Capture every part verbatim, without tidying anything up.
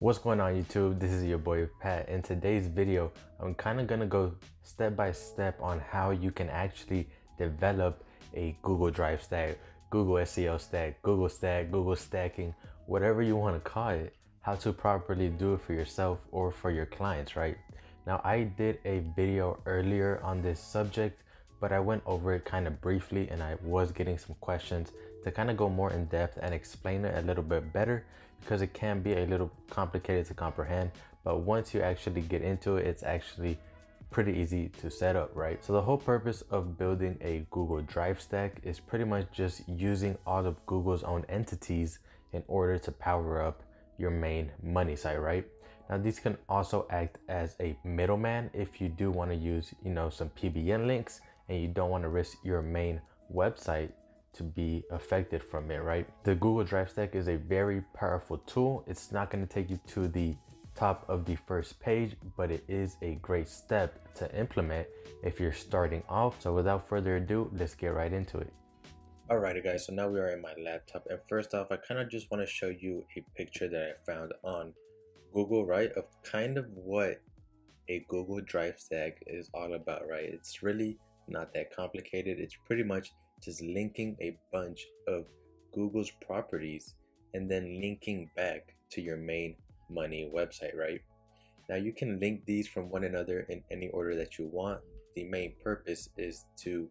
What's going on YouTube? This is your boy Pat. In today's video, I'm kind of gonna go step by step on how you can actually develop a Google Drive stack, Google S E O stack, Google stack, Google stacking, whatever you want to call it, how to properly do it for yourself or for your clients, right? Now, I did a video earlier on this subject, but I went over it kind of briefly and I was getting some questions to kind of go more in depth and explain it a little bit better, because it can be a little complicated to comprehend, but once you actually get into it, it's actually pretty easy to set up, right? So the whole purpose of building a Google Drive stack is pretty much just using all of Google's own entities in order to power up your main money site, right? Now, these can also act as a middleman if you do want to use, you know, some P B N links and you don't want to risk your main website to be affected from it, right? The Google Drive stack is a very powerful tool. It's not going to take you to the top of the first page, but it is a great step to implement if you're starting off. So without further ado, let's get right into it. Alrighty guys, so now we are in my laptop, and first off, I kind of just want to show you a picture that I found on Google, right, of kind of what a Google Drive stack is all about, right? It's really not that complicated. It's pretty much just linking a bunch of Google's properties and then linking back to your main money website, right? Now you can link these from one another in any order that you want. The main purpose is to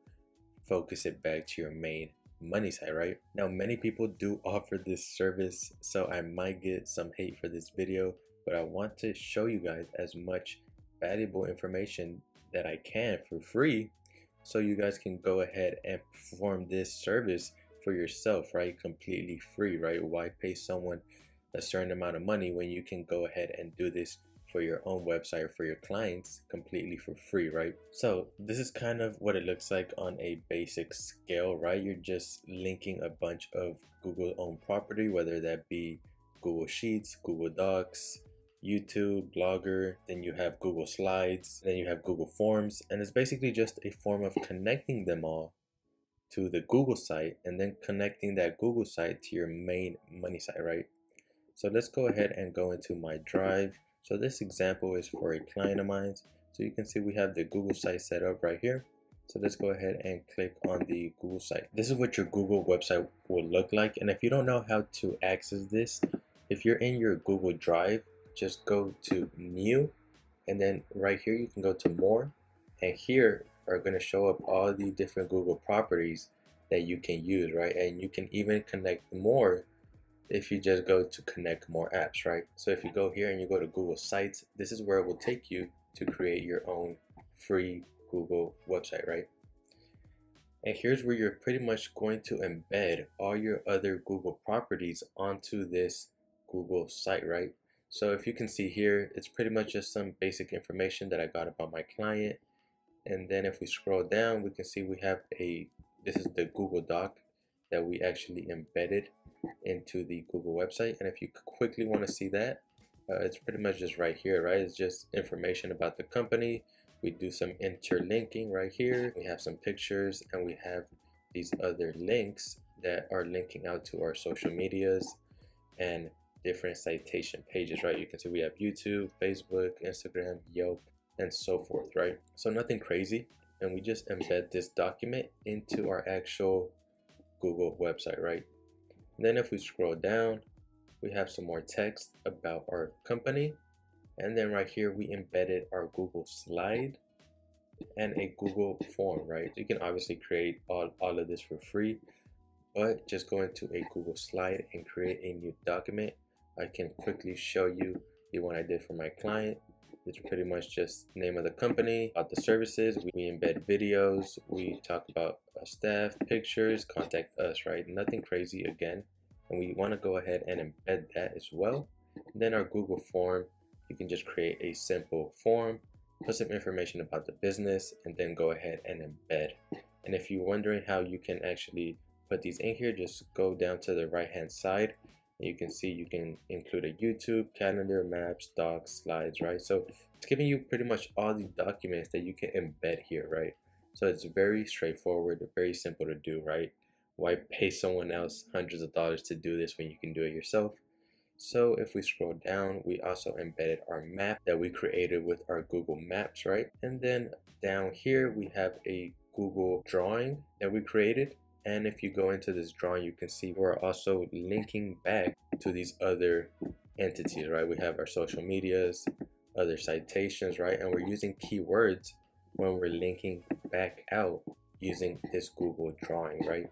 focus it back to your main money site, right? Now, many people do offer this service, so I might get some hate for this video, but I want to show you guys as much valuable information that I can for free, so you guys can go ahead and perform this service for yourself, right? Completely free, right? Why pay someone a certain amount of money when you can go ahead and do this for your own website or for your clients completely for free, right? So this is kind of what it looks like on a basic scale, right? You're just linking a bunch of Google owned property, whether that be Google Sheets, Google Docs, YouTube, Blogger, then you have Google Slides, then you have Google Forms, and it's basically just a form of connecting them all to the Google site and then connecting that Google site to your main money site, right? So let's go ahead and go into my Drive. So this example is for a client of mine. So you can see we have the Google site set up right here. So let's go ahead and click on the Google site. This is what your Google website will look like. And if you don't know how to access this, if you're in your Google Drive, just go to New, and then right here you can go to More, and here are going to show up all the different Google properties that you can use, right? And you can even connect more if you just go to connect more apps, right? So if you go here and you go to Google Sites, this is where it will take you to create your own free Google website, right? And here's where you're pretty much going to embed all your other Google properties onto this Google site, right? So if you can see here, it's pretty much just some basic information that I got about my client. And then if we scroll down, we can see we have a, this is the Google Doc that we actually embedded into the Google website. And if you quickly want to see that, uh, it's pretty much just right here, right? It's just information about the company. We do some interlinking right here. We have some pictures, and we have these other links that are linking out to our social medias and different citation pages, right? You can see we have YouTube, Facebook, Instagram, Yelp, and so forth, right? So nothing crazy, and we just embed this document into our actual Google website, right? And then if we scroll down, we have some more text about our company, and then right here we embedded our Google slide and a Google form, right? So you can obviously create all, all of this for free, but just go into a Google slide and create a new document. I can quickly show you the one I did for my client. It's pretty much just name of the company, about the services, we embed videos, we talk about our staff, pictures, contact us, right? Nothing crazy again. And we want to go ahead and embed that as well. And then our Google form, you can just create a simple form, put some information about the business, and then go ahead and embed. And if you're wondering how you can actually put these in here, just go down to the right hand side. You can see you can include a YouTube, calendar, maps, docs, slides, right? So it's giving you pretty much all the documents that you can embed here, right? So it's very straightforward, very simple to do, right? Why pay someone else hundreds of dollars to do this when you can do it yourself? So if we scroll down, we also embedded our map that we created with our Google Maps, right? And then down here, we have a Google Drawing that we created. And if you go into this drawing, you can see we're also linking back to these other entities, right? We have our social medias, other citations, right? And we're using keywords when we're linking back out using this Google Drawing, right?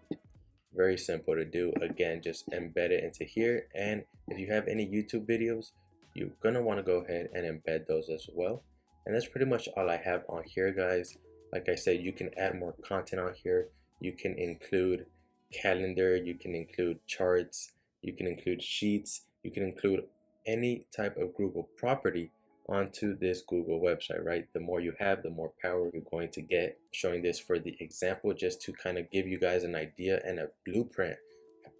Very simple to do. Again, just embed it into here. And if you have any YouTube videos, you're gonna wanna go ahead and embed those as well. And that's pretty much all I have on here, guys. Like I said, you can add more content on here. You can include calendar, you can include charts, you can include sheets, you can include any type of Google property onto this Google website, right? The more you have, the more power you're going to get. Showing this for the example, just to kind of give you guys an idea and a blueprint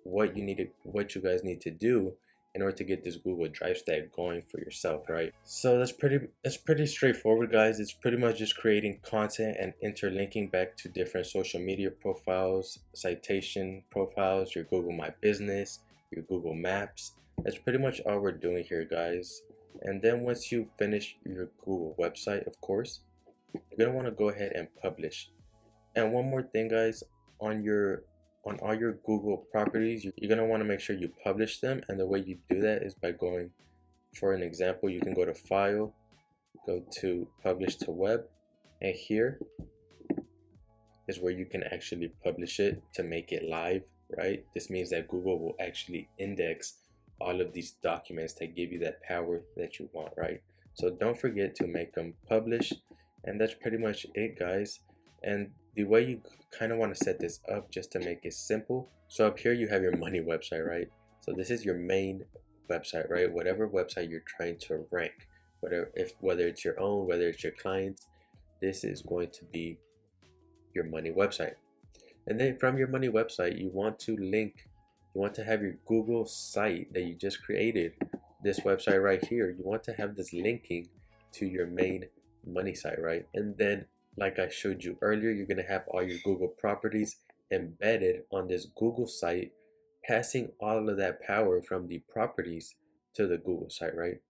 what you need to, what you guys need to do in order to get this Google Drive stack going for yourself, right? So that's pretty that's pretty straightforward, guys. It's pretty much just creating content and interlinking back to different social media profiles, citation profiles, your Google My Business, your Google Maps. That's pretty much all we're doing here, guys. And then once you finish your Google website, of course, you're gonna want to go ahead and publish. And one more thing, guys, on your on all your Google properties, you're gonna want to make sure you publish them. And the way you do that is by going, for an example, you can go to File, go to Publish to Web, and here is where you can actually publish it to make it live, right? This means that Google will actually index all of these documents that give you that power that you want, right? So don't forget to make them publish. And that's pretty much it, guys. And the way you kind of want to set this up, just to make it simple, so up here you have your money website, right? So this is your main website, right? Whatever website you're trying to rank, whatever, if whether it's your own, whether it's your clients, this is going to be your money website. And then from your money website, you want to link you want to have your Google site that you just created, this website right here. You want to have this linking to your main money site, right? And then, like I showed you earlier, you're gonna have all your Google properties embedded on this Google site, passing all of that power from the properties to the Google site, right?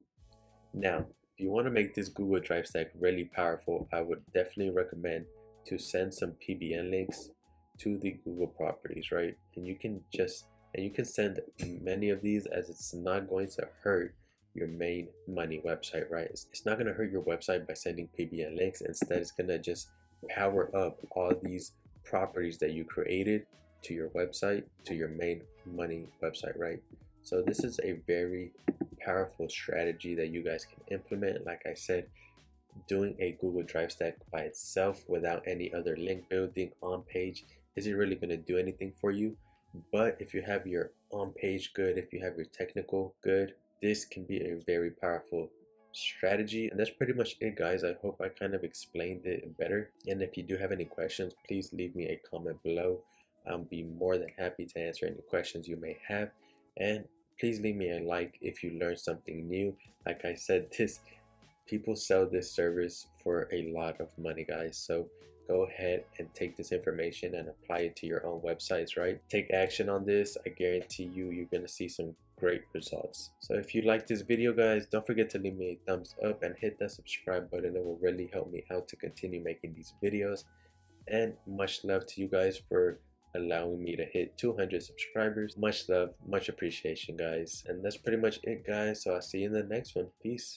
Now, if you wanna make this Google Drive stack really powerful, I would definitely recommend to send some P B N links to the Google properties, right? And you can just And you can send many of these, as it's not going to hurt your main money website, right? It's not going to hurt your website by sending P B N links. Instead, it's going to just power up all these properties that you created to your website, to your main money website, right? So this is a very powerful strategy that you guys can implement. Like I said, doing a Google Drive stack by itself without any other link building on page isn't really going to do anything for you. But if you have your on-page good, if you have your technical good, this can be a very powerful strategy. And that's pretty much it, guys. I hope I kind of explained it better. And if you do have any questions, please leave me a comment below. I'll be more than happy to answer any questions you may have. And please leave me a like if you learned something new. Like I said, this people sell this service for a lot of money, guys. So go ahead and take this information and apply it to your own websites, right? Take action on this. I guarantee you, you're gonna see some great results. So if you like this video, guys, don't forget to leave me a thumbs up and hit that subscribe button. It will really help me out to continue making these videos. And much love to you guys for allowing me to hit two hundred subscribers. Much love, much appreciation, guys. And that's pretty much it, guys. So I'll see you in the next one. Peace.